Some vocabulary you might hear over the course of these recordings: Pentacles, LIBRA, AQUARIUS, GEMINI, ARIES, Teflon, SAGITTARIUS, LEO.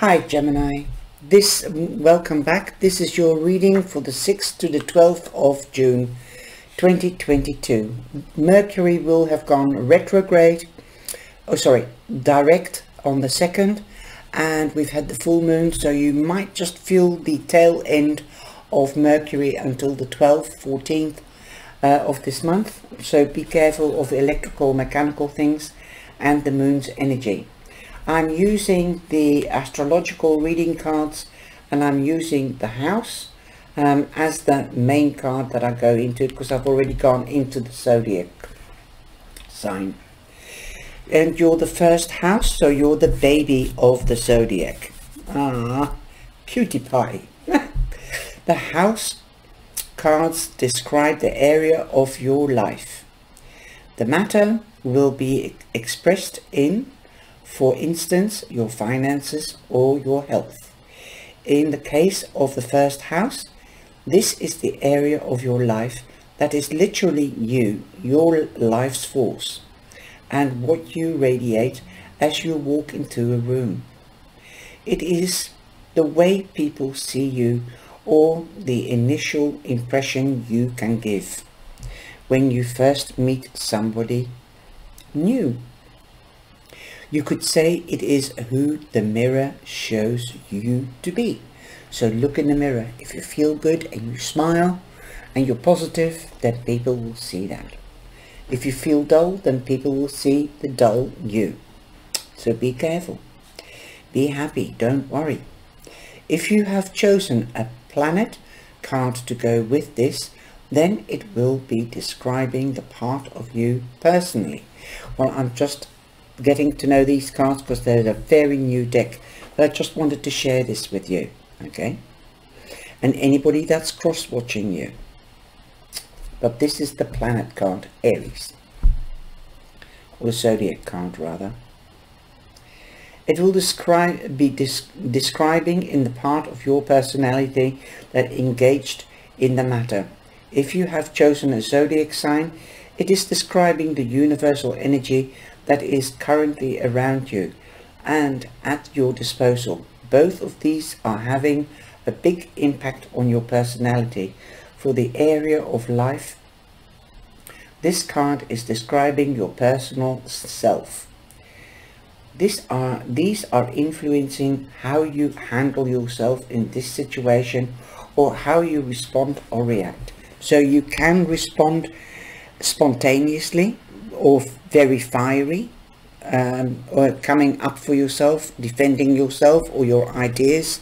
Hi Gemini, welcome back. This is your reading for the 6th to the 12th of June 2022. Mercury will have gone direct on the 2nd, and we've had the full moon, so you might just feel the tail end of Mercury until the 12th, 14th of this month. So be careful of the electrical, mechanical things and the moon's energy. I'm using the astrological reading cards and I'm using the house as the main card that I go into, because I've already gone into the zodiac sign. And you're the first house, so you're the baby of the zodiac. Ah, cutie pie. The house cards describe the area of your life. The matter will be expressed in, for instance, your finances or your health. In the case of the first house, this is the area of your life that is literally you, your life's force, and what you radiate as you walk into a room. It is the way people see you, or the initial impression you can give when you first meet somebody new. You could say it is who the mirror shows you to be. So look in the mirror. If you feel good and you smile and you're positive, then people will see that. If you feel dull, then people will see the dull you. So be careful. Be happy. Don't worry. If you have chosen a planet card to go with this, then it will be describing the part of you personally. Well, I'm just getting to know these cards because they're a very new deck, but I just wanted to share this with you, okay? And anybody that's cross watching you. But this is the planet card, Aries, or zodiac card rather. It will be describing in the part of your personality that engaged in the matter. If you have chosen a zodiac sign, it is describing the universal energy that is currently around you and at your disposal. Both of these are having a big impact on your personality. For the area of life, this card is describing your personal self. These are influencing how you handle yourself in this situation, or how you respond or react. So you can respond spontaneously or very fiery, or coming up for yourself, defending yourself or your ideas,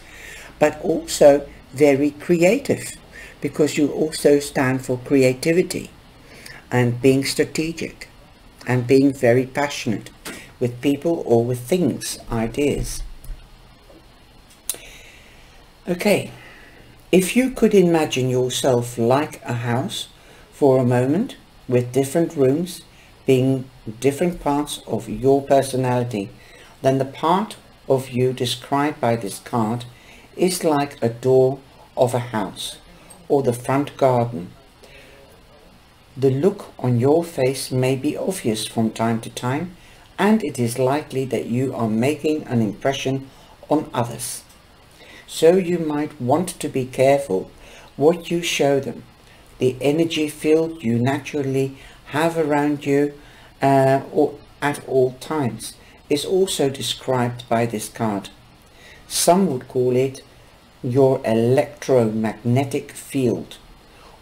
but also very creative, because you also stand for creativity and being strategic and being very passionate with people or with things, ideas. Okay, if you could imagine yourself like a house for a moment, with different rooms being different parts of your personality, then the part of you described by this card is like a door of a house or the front garden. The look on your face may be obvious from time to time, and it is likely that you are making an impression on others. So you might want to be careful what you show them, the energy field you naturally have around you or at all times is also described by this card. Some would call it your electromagnetic field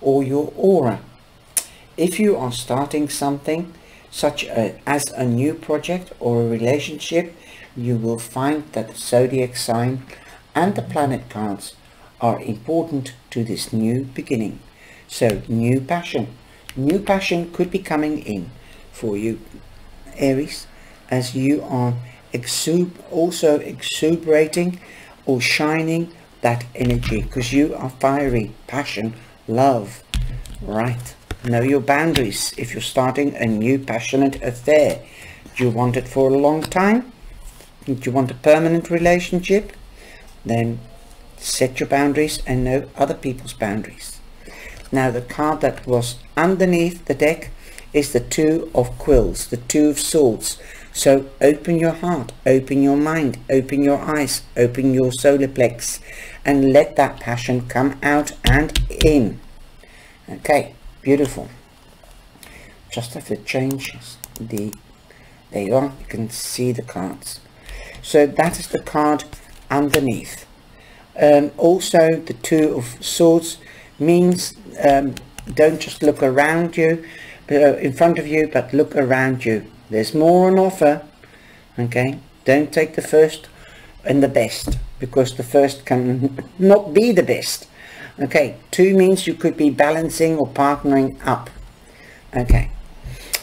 or your aura. If you are starting something such as a new project or a relationship, you will find that the zodiac sign and the planet cards are important to this new beginning. So new passion. New passion could be coming in for you, Aries, as you are exuberating or shining that energy, because you are fiery, passion, love. Right, know your boundaries. If you're starting a new passionate affair, do you want it for a long time? Do you want a permanent relationship? Then set your boundaries and know other people's boundaries. Now the card that was underneath the deck is the Two of Quills, the Two of Swords. So open your heart, open your mind, open your eyes, open your solar plex, and let that passion come out and in. Okay, beautiful. Just have to change the, there you are, you can see the cards. So that is the card underneath. Also the Two of Swords means don't just look around you, in front of you, but look around you. There's more on offer. Okay, don't take the first and the best, because the first can not be the best. Okay, two means you could be balancing or partnering up. Okay,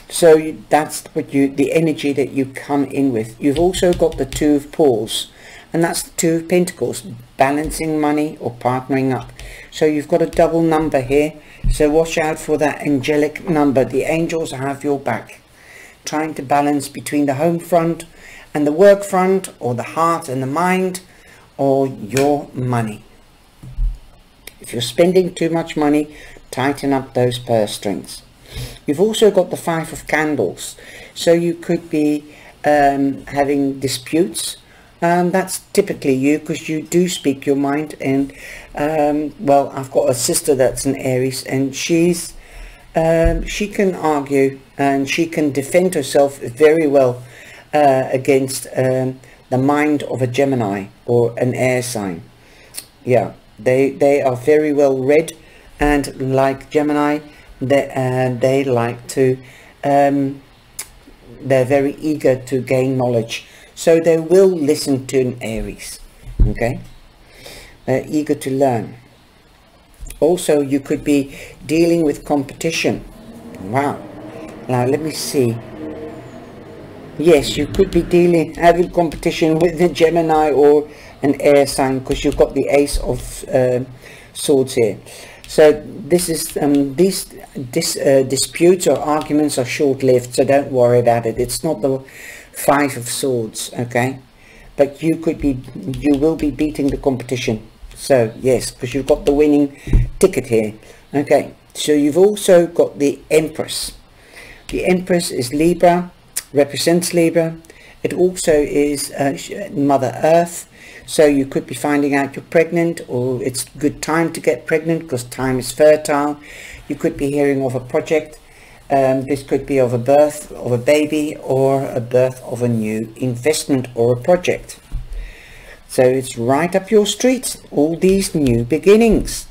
so that's what you, the energy that you come in with. You've also got the Two of Paws, and that's the Two of Pentacles, balancing money or partnering up. So you've got a double number here, so watch out for that angelic number. The angels have your back, trying to balance between the home front and the work front, or the heart and the mind, or your money. If you're spending too much money, tighten up those purse strings. You've also got the Five of Candles, so you could be having disputes. That's typically you, because you do speak your mind. And well, I've got a sister that's an Aries, and she's she can argue and she can defend herself very well against the mind of a Gemini or an air sign. Yeah, they are very well read, and like Gemini, they like to they're very eager to gain knowledge. So they will listen to an Aries, okay? They're eager to learn. Also, you could be dealing with competition. Wow. Now, let me see. Yes, you could be having competition with the Gemini or an air sign, because you've got the Ace of Swords here. So this is, these disputes or arguments are short-lived, so don't worry about it. It's not the Five of Swords, okay, but you could be, you will be beating the competition. So yes, because you've got the winning ticket here. Okay, so you've also got the Empress. The Empress is Libra, represents Libra. It also is Mother Earth, so you could be finding out you're pregnant, or it's good time to get pregnant because time is fertile. You could be hearing of a project. This could be of a birth of a baby, or a birth of a new investment or a project. So it's right up your street, all these new beginnings,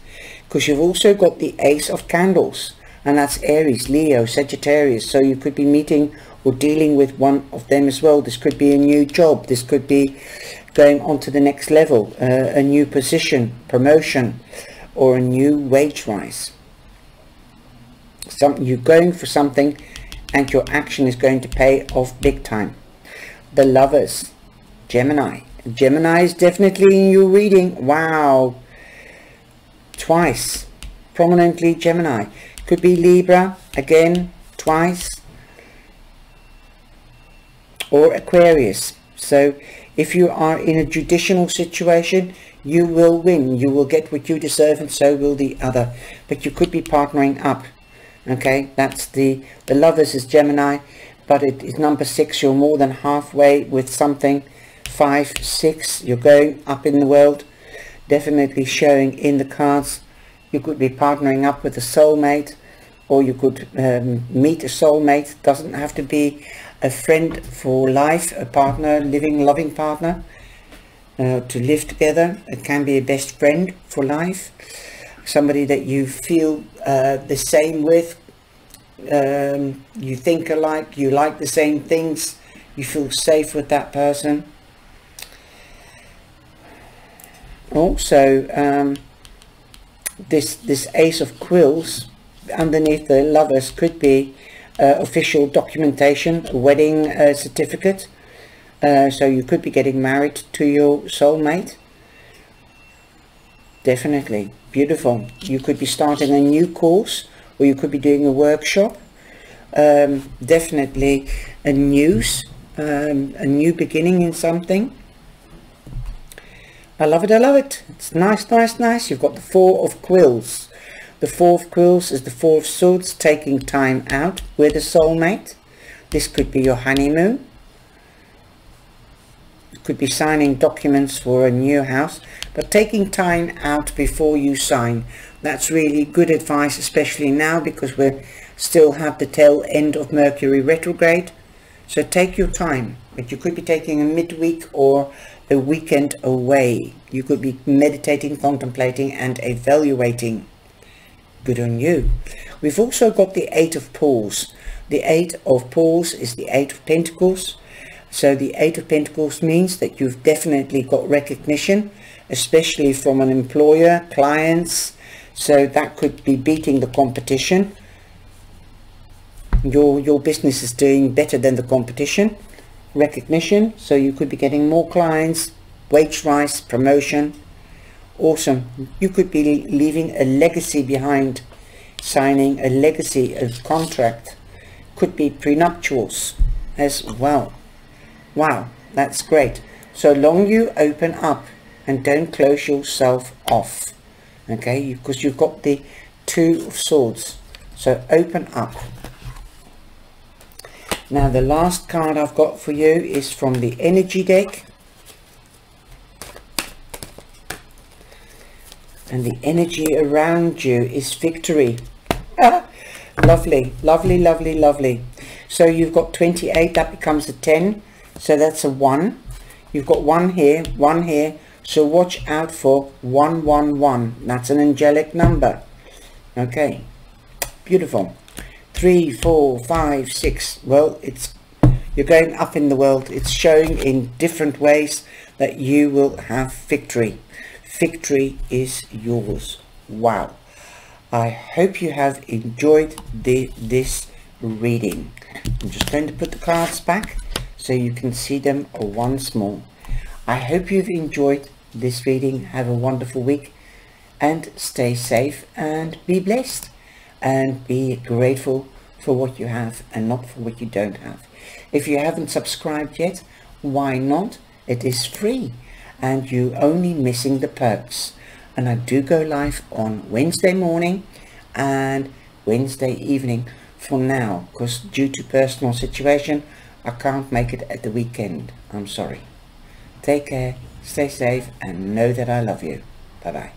because you've also got the Ace of Candles, and that's Aries, Leo, Sagittarius. So you could be meeting or dealing with one of them as well. This could be a new job, this could be going on to the next level, a new position, promotion, or a new wage rise. You're going for something, and your action is going to pay off big time. The Lovers, Gemini. Gemini is definitely in your reading. Wow, twice, prominently Gemini. Could be Libra again, twice, or Aquarius. So if you are in a judicial situation, you will win, you will get what you deserve, and so will the other. But you could be partnering up. Okay, that's the Lovers is Gemini, but it is number 6. You're more than halfway with something. 5, 6, you're going up in the world, definitely showing in the cards. You could be partnering up with a soulmate, or you could meet a soulmate. Doesn't have to be a friend for life, a partner, living, loving partner, to live together. It can be a best friend for life, somebody that you feel the same with, you think alike, you like the same things, you feel safe with that person. Also, this Ace of Quills underneath the Lovers could be official documentation, a wedding certificate. So you could be getting married to your soulmate. Definitely beautiful. You could be starting a new course, or you could be doing a workshop. Definitely a news, a new beginning in something. I love it, I love it. It's nice, nice, nice. You've got the Four of Quills. The Four of Quills is the Four of Swords, taking time out with a soulmate. This could be your honeymoon, could be signing documents for a new house, but taking time out before you sign. That's really good advice, especially now because we still have the tail end of Mercury retrograde. So take your time, but you could be taking a midweek or a weekend away. You could be meditating, contemplating and evaluating. Good on you. We've also got the Eight of Pentacles. The Eight of Pentacles is the Eight of Pentacles. So the Eight of Pentacles means that you've definitely got recognition, especially from an employer, clients. So that could be beating the competition. Your business is doing better than the competition. Recognition, so you could be getting more clients, wage rise, promotion. Awesome. You could be leaving a legacy behind, signing a legacy of contract. Could be prenuptials as well. Wow, that's great. So long you open up and don't close yourself off, okay, because you've got the Two of Swords. So open up. Now the last card I've got for you is from the energy deck. And the energy around you is victory. Lovely, lovely, lovely, lovely. So you've got 28, that becomes a 10. So that's a 1. You've got 1 here, 1 here. So watch out for 111. That's an angelic number. Okay, beautiful. 3, 4, 5, 6. Well, you're going up in the world. It's showing in different ways that you will have victory. Victory is yours. Wow. I hope you have enjoyed this reading. I'm just going to put the cards back so you can see them once more. I hope you've enjoyed this reading. Have a wonderful week and stay safe and be blessed and be grateful for what you have and not for what you don't have. If you haven't subscribed yet, why not? It is free. And you only missing the perks. And I do go live on Wednesday morning and Wednesday evening for now, because due to personal situation I can't make it at the weekend. I'm sorry. Take care, stay safe and know that I love you. Bye bye.